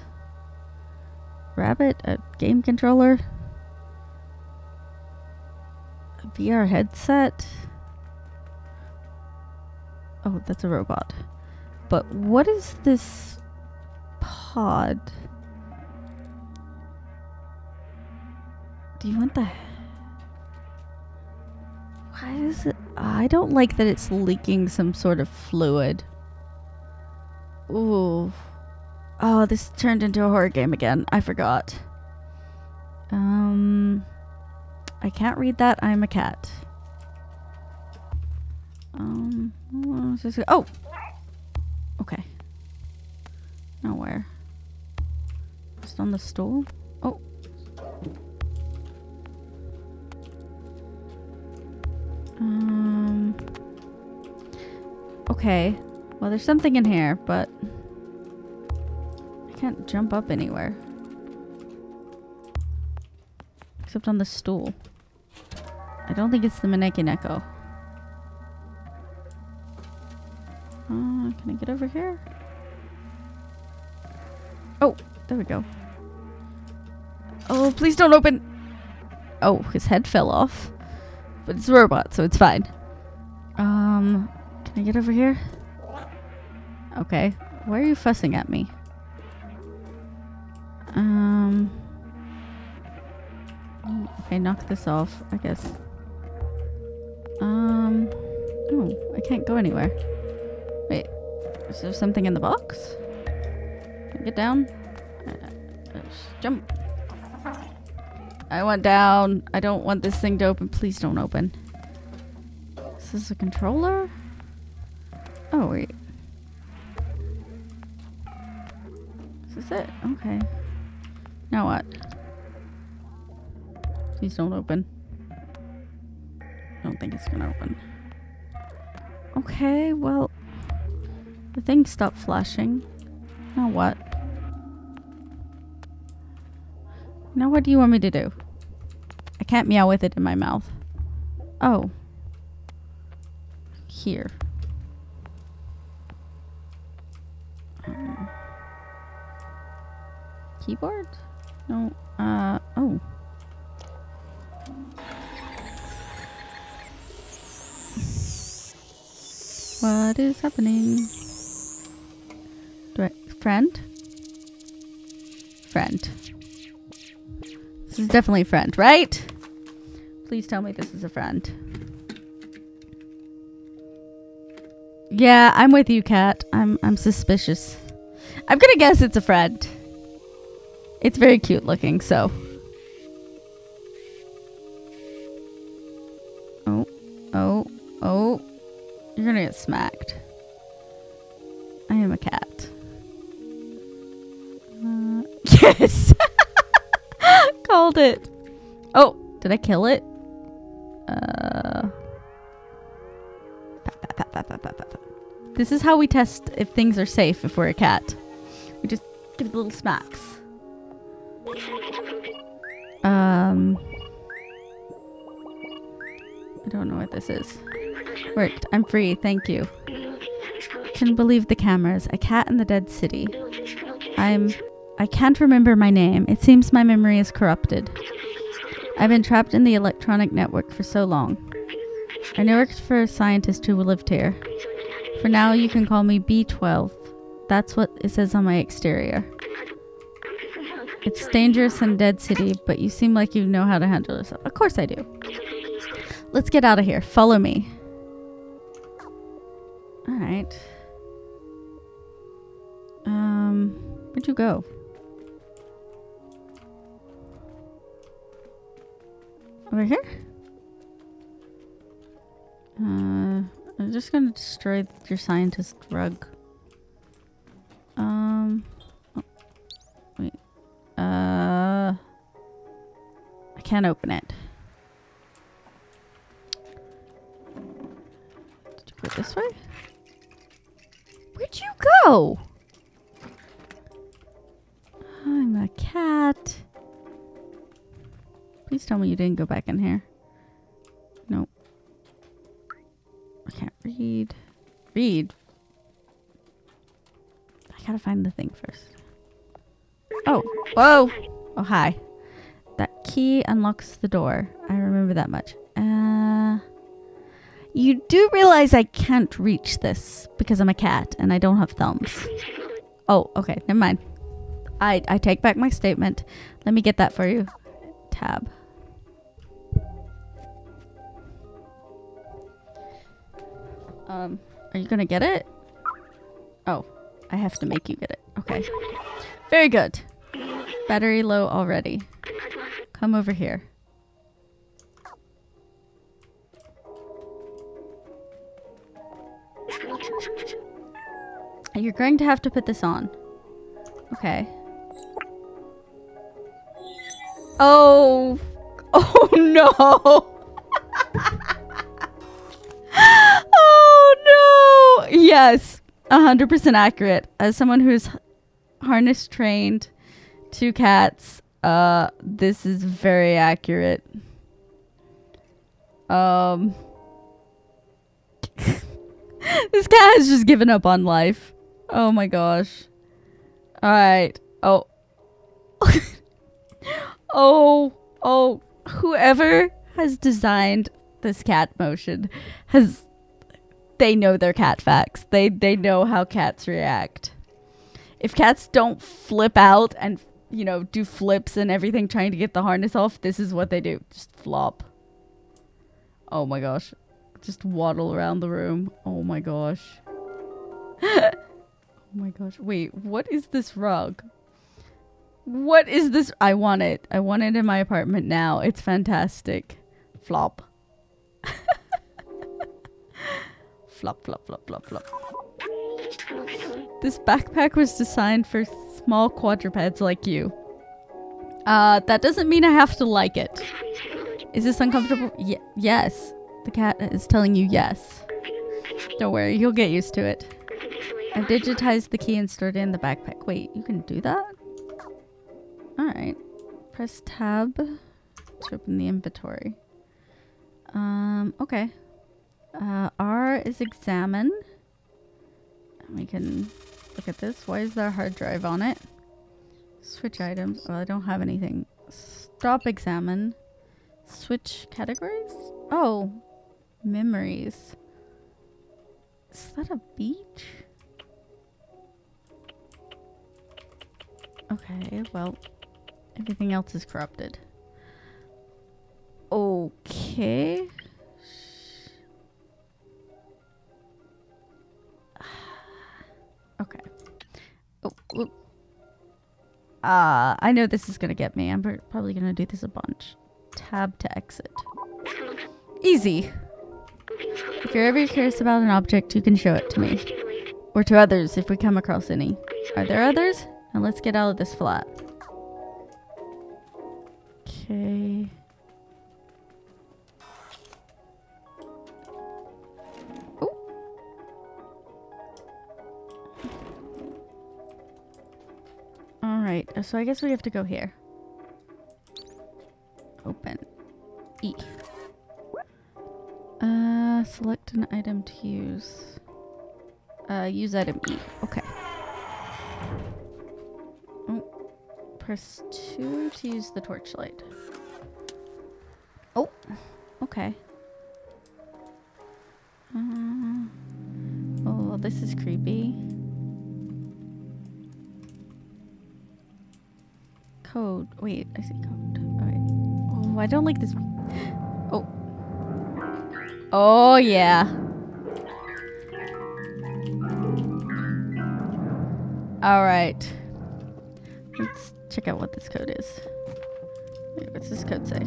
Rabbit? A game controller? A VR headset? Oh, that's a robot. But what is this pod? Do you want the... Why is it... I don't like that it's leaking some sort of fluid. Ooh. Oh, this turned into a horror game again. I forgot. I can't read that. I'm a cat. Oh! Okay. Now where? Just on the stool? Oh. Okay. Well, there's something in here, but... I can't jump up anywhere. Except on the stool. I don't think it's the Maneki Neko. Can I get over here? Oh, there we go. Oh, please don't open. Oh, his head fell off. But it's a robot, so it's fine. Can I get over here? Okay. Why are you fussing at me? Okay, knock this off, I guess. Oh, I can't go anywhere. Wait, is there something in the box? Can I get down? Let's jump. I went down. I don't want this thing to open. Please don't open. Is this a controller? Oh, wait. Is this it? Okay. Now what? Please don't open. I don't think it's gonna open. Okay, well... The thing stopped flashing. Now what? Now what do you want me to do? I can't meow with it in my mouth. Oh. Here. Keyboard? No. Oh. What is happening? Friend? Friend. This is definitely a friend, right? Please tell me this is a friend. Yeah, I'm with you, Cat. I'm suspicious. I'm gonna guess it's a friend. It's very cute looking, so. Oh, oh, oh. You're gonna get smacked. I am a cat. Yes! Called it. Oh, did I kill it? This is how we test if things are safe if we're a cat. We just give it little smacks. I don't know what this is. Worked. I'm free. Thank you. Couldn't believe the cameras. A cat in the Dead City. I'm I can't remember my name. It seems my memory is corrupted. I've been trapped in the electronic network for so long. I know it for a scientist who lived here. For now, you can call me B12. That's what it says on my exterior. It's dangerous in Dead City, but you seem like you know how to handle yourself. Of course I do. Let's get out of here. Follow me. Alright. Where'd you go? Over here? I'm just gonna destroy your scientist rug. Oh, wait. I can't open it. Did you go this way? Where'd you go? I'm a cat. Please tell me you didn't go back in here. Nope. I can't read. Read? I gotta find the thing first. Oh. Whoa. Oh, hi. That key unlocks the door. I remember that much. You do realize I can't reach this because I'm a cat and I don't have thumbs. Oh, okay. Never mind. I take back my statement. Let me get that for you. Tab. Are you gonna get it? Oh, I have to make you get it. Okay. Very good. Battery low already. Come over here. You're going to have to put this on. Okay. Oh. Oh no. Oh no. Yes. 100% accurate. As someone who's harness trained to cats, this is very accurate. This cat has just given up on life. Oh my gosh. Alright. Oh. Oh. Oh. Whoever has designed this cat motion has... They know their cat facts. They know how cats react. If cats don't flip out and, you know, do flips and everything trying to get the harness off, this is what they do. Just flop. Oh my gosh. Just waddle around the room. Oh my gosh. Oh my gosh. Wait, what is this rug? What is this? I want it. I want it in my apartment now. It's fantastic. Flop. Flop, flop, flop, flop, flop. This backpack was designed for small quadrupeds like you. That doesn't mean I have to like it. Is this uncomfortable? Yes. The cat is telling you yes. Don't worry, you'll get used to it. I've digitized the key and stored it in the backpack. Wait, you can do that? Alright. Press tab to open the inventory. Okay. R is examine. And we can look at this. Why is there a hard drive on it? Switch items. Well, I don't have anything. Stop examine. Switch categories? Oh. Memories. Is that a beach? Okay, well, everything else is corrupted. Okay. Okay. Oh, oh. I know this is gonna get me. I'm probably gonna do this a bunch. Tab to exit. Easy. If you're ever curious about an object, you can show it to me. Or to others if we come across any. Are there others? Now let's get out of this flat. Okay. Oh. Alright, so I guess we have to go here. Open. E. Select an item to use. Use item E. Okay. Press 2 to use the torchlight. Oh, okay. Oh, this is creepy. Code. Wait, I see code. Alright. Oh, I don't like this. Oh. Oh, yeah. Alright. Let's check out what this code is. Wait, what's this code say?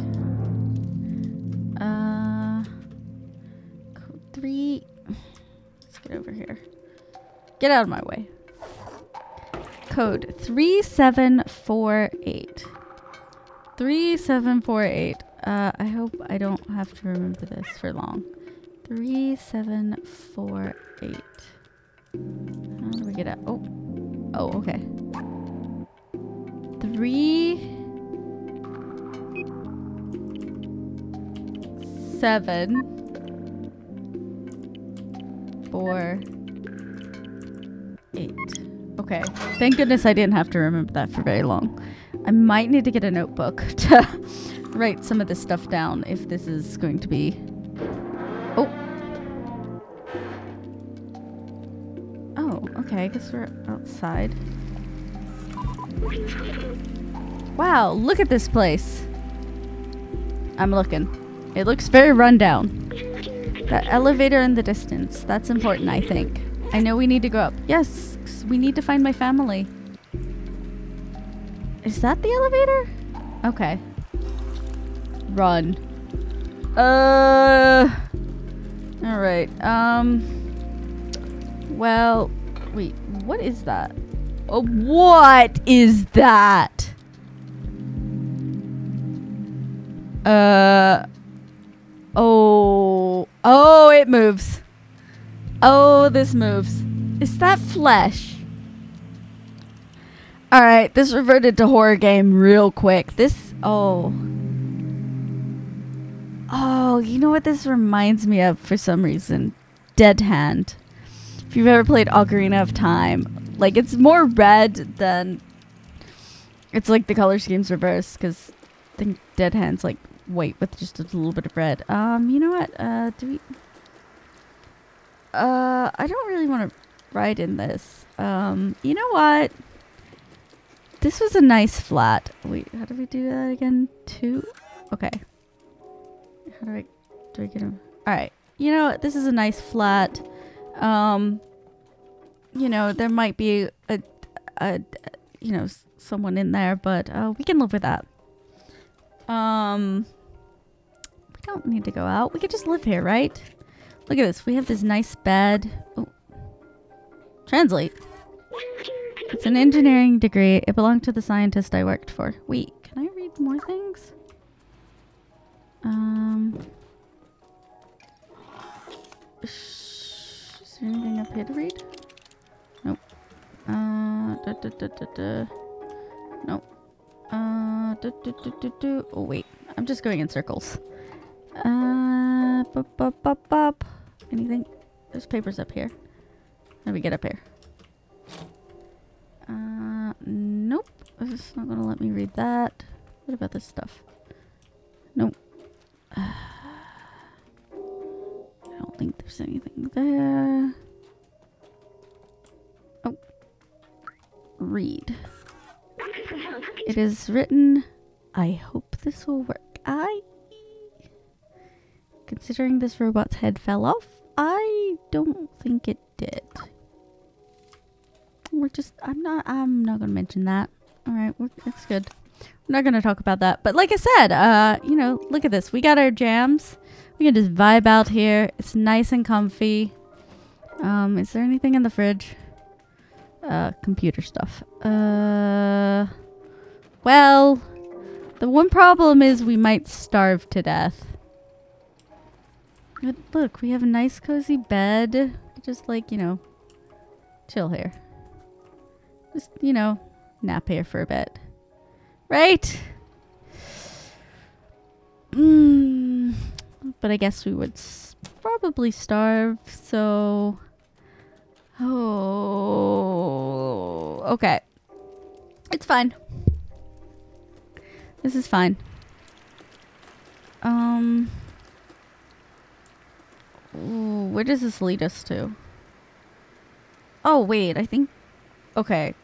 Code 3. Let's get over here. Get out of my way. Code 3748. 3748. I hope I don't have to remember this for long. 3748. How do we get out? Oh. Oh, okay. 3 7 4 8. Okay. Thank goodness I didn't have to remember that for very long. I might need to get a notebook to write some of this stuff down if this is going to be... Oh. Oh, okay. I guess we're outside. Wow, look at this place. I'm looking. It looks very rundown. That elevator in the distance. That's important, I think. I know we need to go up. Yes, we need to find my family. Is that the elevator? Okay. Run. Alright. Well, wait. What is that? Oh, what is that? Oh. Oh, it moves. Oh, this moves. Is that flesh? Alright, this reverted to horror game real quick. This... Oh. Oh, you know what this reminds me of for some reason? Dead Hand. If you've ever played Ocarina of Time... Like, it's more red than... It's like the color scheme's reversed, because I think Dead Hand's, like, white with just a little bit of red. You know what? Do we... I don't really want to ride in this. You know what? This was a nice flat. Wait, how do we do that again? 2? Okay. How do I... Do I get him? Alright. You know what? This is a nice flat. You know, there might be you know, someone in there, but we can live with that. We don't need to go out. We could just live here, right? Look at this. We have this nice bed. Oh. Translate. It's an engineering degree. It belonged to the scientist I worked for. Wait, can I read more things? Is there anything up here to read? Nope. Nope. Oh, wait. I'm just going in circles. Anything? There's papers up here. Let me get up here. Nope. It's not gonna let me read that. What about this stuff? Nope. I don't think there's anything there. Read. It is written, I hope this will work. I... Considering this robot's head fell off, I don't think it did. We're just... I'm not gonna mention that. Alright, it's good. I'm not gonna talk about that. But like I said, you know, look at this. We got our jams. We can just vibe out here. It's nice and comfy. Is there anything in the fridge? Computer stuff. Well, the one problem is we might starve to death. But look, we have a nice cozy bed. Just like, you know, chill here. Just, you know, nap here for a bit. Right? But I guess we would probably starve, so... Oh, okay. It's fine. This is fine. Ooh, where does this lead us to? Oh, wait, I think... Okay.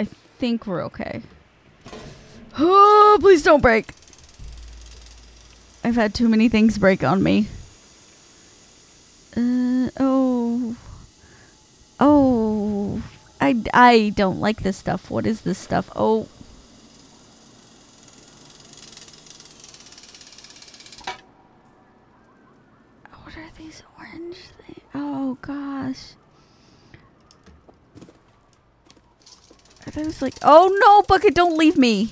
I think we're okay. Oh, please don't break! I've had too many things break on me. Oh. Oh. I don't like this stuff. What is this stuff? Oh. What are these orange things? Oh, gosh. Are those like... Oh, no, Bucket, don't leave me.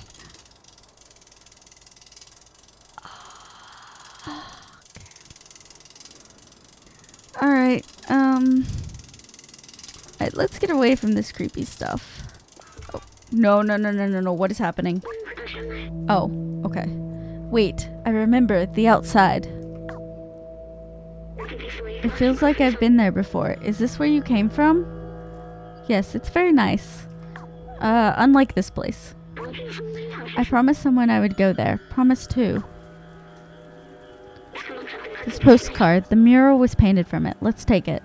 Alright, Alright, let's get away from this creepy stuff. Oh, no, no, no, no, no, no, what is happening? Oh, okay. Wait, I remember the outside. It feels like I've been there before. Is this where you came from? Yes, it's very nice. Unlike this place. I promised someone I would go there. Promise too. This postcard, the mural was painted from it. Let's take it.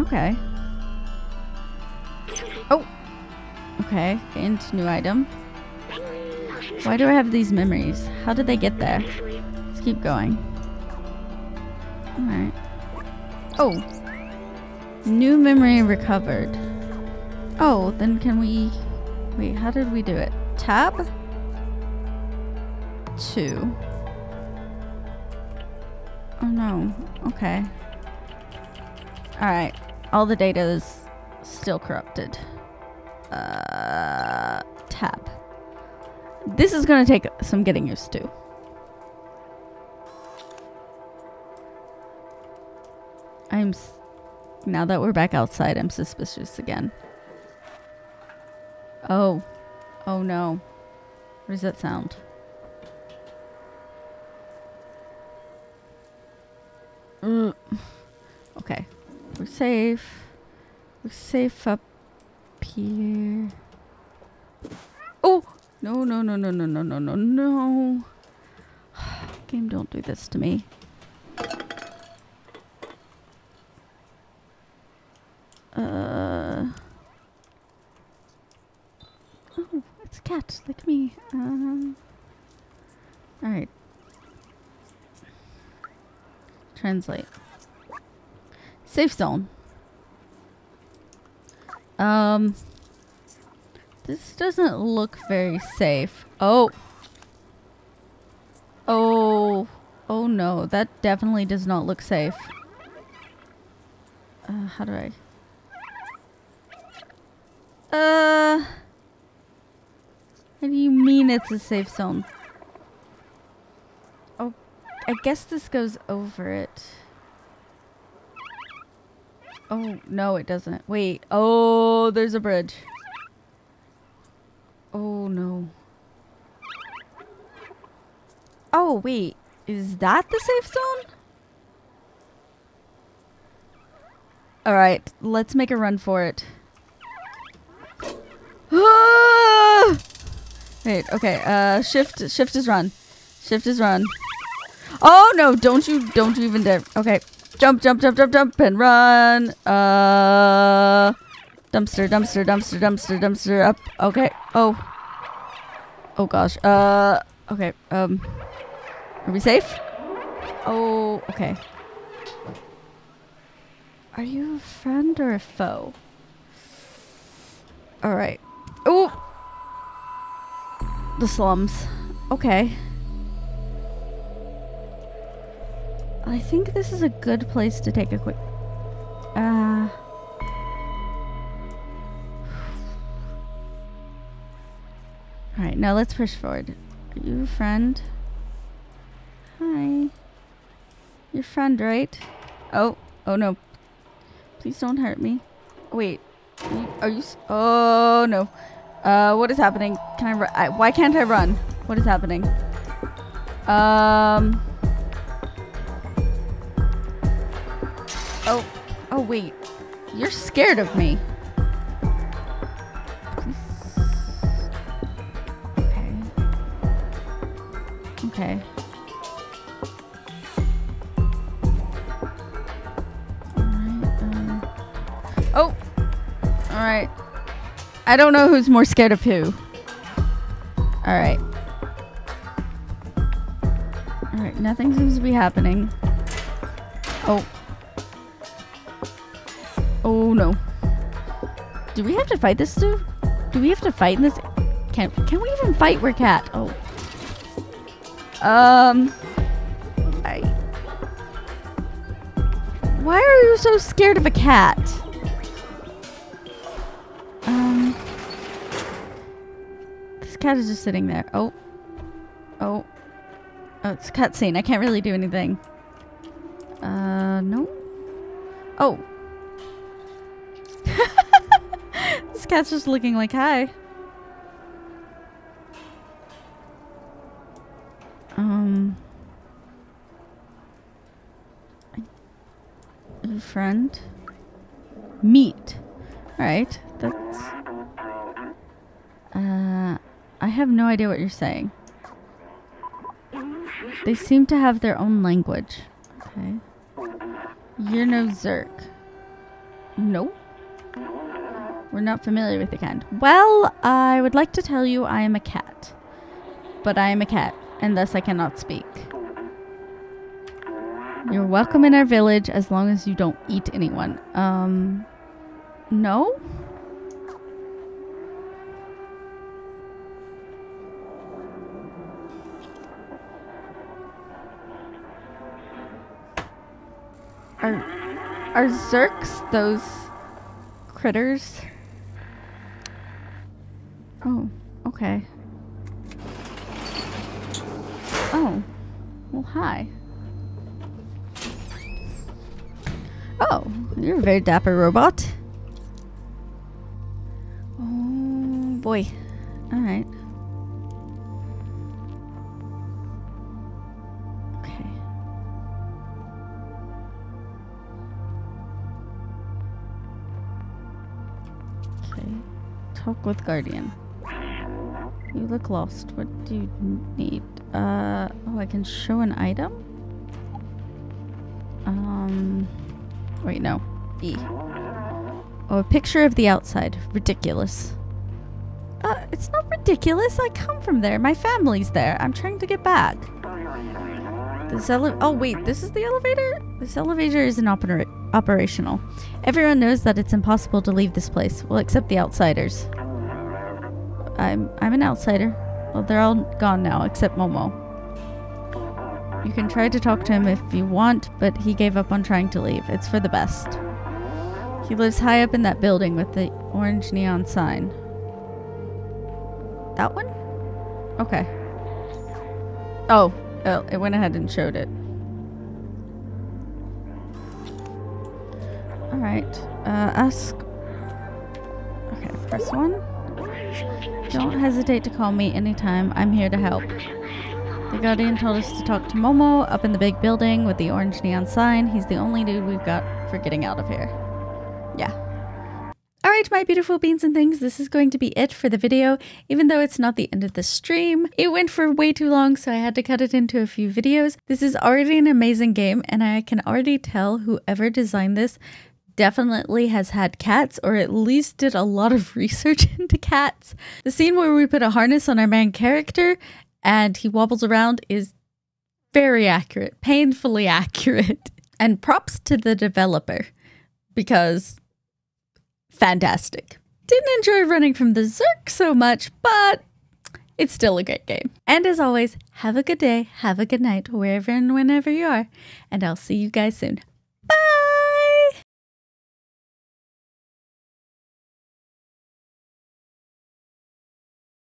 Okay. Oh! Okay, and new item. Why do I have these memories? How did they get there? Let's keep going. Alright. Oh! New memory recovered. Oh, then can we... Wait, how did we do it? Tab? 2. Oh no, okay. Alright, all the data is still corrupted. Tab. This is gonna take some getting used to. Now that we're back outside, I'm suspicious again. Oh. Oh no. What does that sound? Okay, we're safe. We're safe up here. Oh! No, no, no, no, no, no, no, no, no. Game, don't do this to me. Oh, it's a cat, like me. Alright. Translate. Safe zone. This doesn't look very safe. Oh. Oh. Oh no, that definitely does not look safe. How do I? What do you mean it's a safe zone? I guess this goes over it. Oh, no, it doesn't. Wait. Oh, there's a bridge. Oh, no. Oh, wait. Is that the safe zone? Alright, let's make a run for it. Ah! Wait, okay. Shift is run. Shift is run. Oh no, don't you even dare. Okay. Jump and run. Dumpster up. Okay. Oh. Oh gosh. Okay. Are we safe? Oh, okay. Are you a friend or a foe? All right. Oh. The slums. Okay. I think this is a good place to take a quick... Alright, now let's push forward. Are you a friend? Hi. You're friend, right? Oh. Oh, no. Please don't hurt me. Wait. Are you... Oh, no. What is happening? Can I run? Why can't I run? What is happening? Oh, oh wait. You're scared of me. Okay. Okay. Alright, oh! Alright. I don't know who's more scared of who. Alright. Alright, nothing seems to be happening. Oh. Oh no. Do we have to fight this dude? Do we have to fight in this? Can we even fight? We're cat. Oh. Why are you so scared of a cat? This cat is just sitting there. Oh. Oh. Oh, it's a cutscene. I can't really do anything. No. Oh. This cat's just looking like, hi. A friend. Meet. Alright. That's... I have no idea what you're saying. They seem to have their own language. Okay. You're no Zerk. No. We're not familiar with the kind. Well, I would like to tell you I am a cat. But I am a cat, and thus I cannot speak. You're welcome in our village as long as you don't eat anyone. No? Are Zerks those critters? Oh, okay. Oh, well, hi. Oh, you're a very dapper robot. Oh, boy. Alright. Okay. Okay. Talk with Guardian. You look lost. What do you need? Oh, I can show an item? Wait, no. E. Oh, a picture of the outside. Ridiculous. It's not ridiculous. I come from there. My family's there. I'm trying to get back. This oh, wait. This is the elevator? This elevator is operational. Everyone knows that it's impossible to leave this place. Well, except the outsiders. I'm an outsider. Well, they're all gone now, except Momo. You can try to talk to him if you want, but he gave up on trying to leave. It's for the best. He lives high up in that building with the orange neon sign. That one? Okay. Oh, it went ahead and showed it. Alright, ask... Okay, press 1. Don't hesitate to call me anytime. I'm here to help. The Guardian told us to talk to Momo up in the big building with the orange neon sign. He's the only dude we've got for getting out of here. Yeah. Alright, my beautiful beans and things, this is going to be it for the video, even though it's not the end of the stream. It went for way too long, so I had to cut it into a few videos. This is already an amazing game, and I can already tell whoever designed this definitely has had cats, or at least did a lot of research into cats. The scene where we put a harness on our main character and he wobbles around is very accurate, painfully accurate. And props to the developer, because fantastic. Didn't enjoy running from the Zerk so much, but it's still a great game. And as always, have a good day, have a good night, wherever and whenever you are, and I'll see you guys soon.